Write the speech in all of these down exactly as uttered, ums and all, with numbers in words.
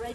The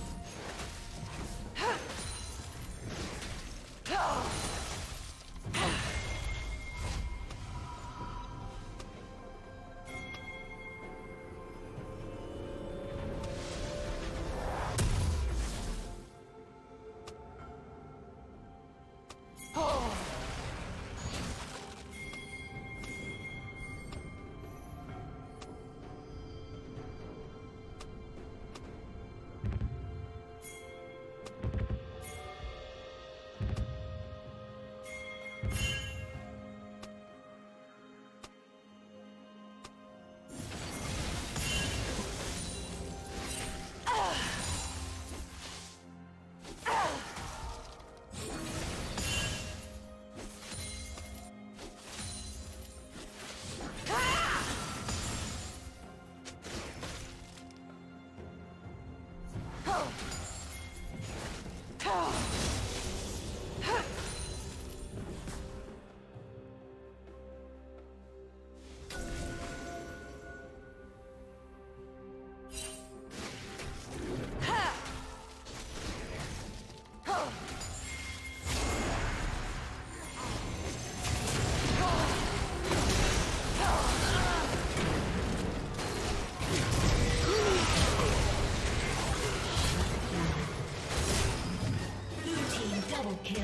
kill.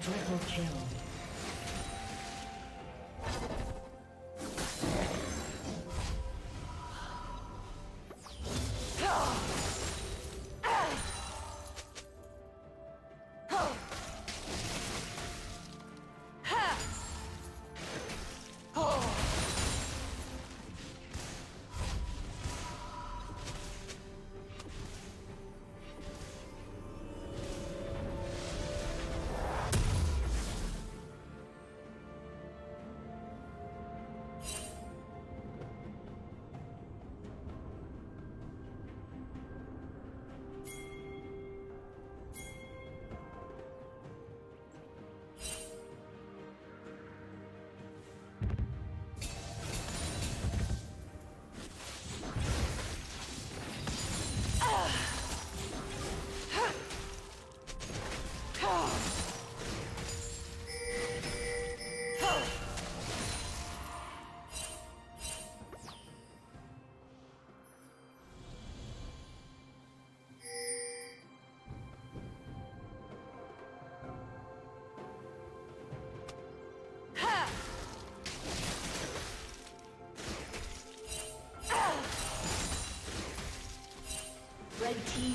Triple kill. Red team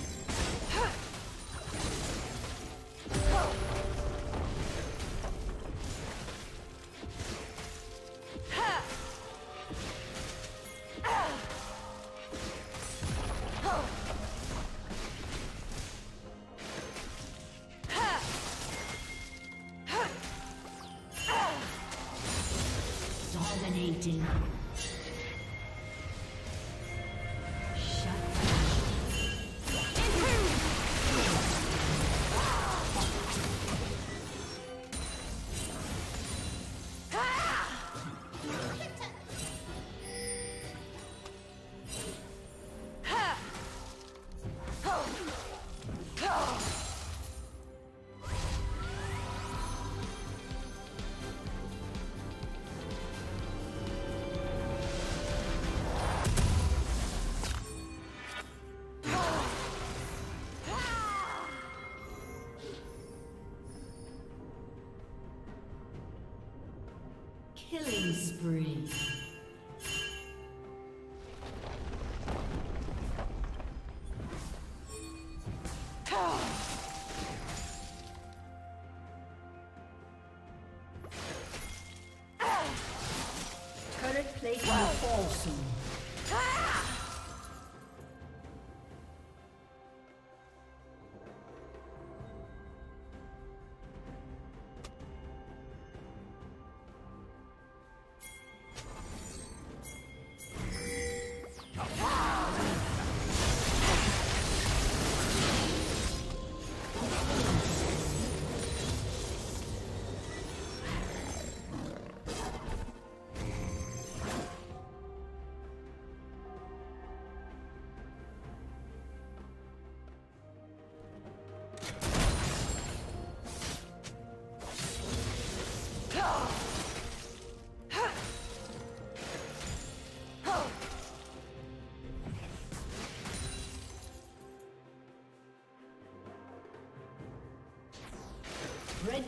Dominating. Killing spree. plate will fall soon. Ah! Red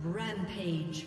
Rampage. Rampage.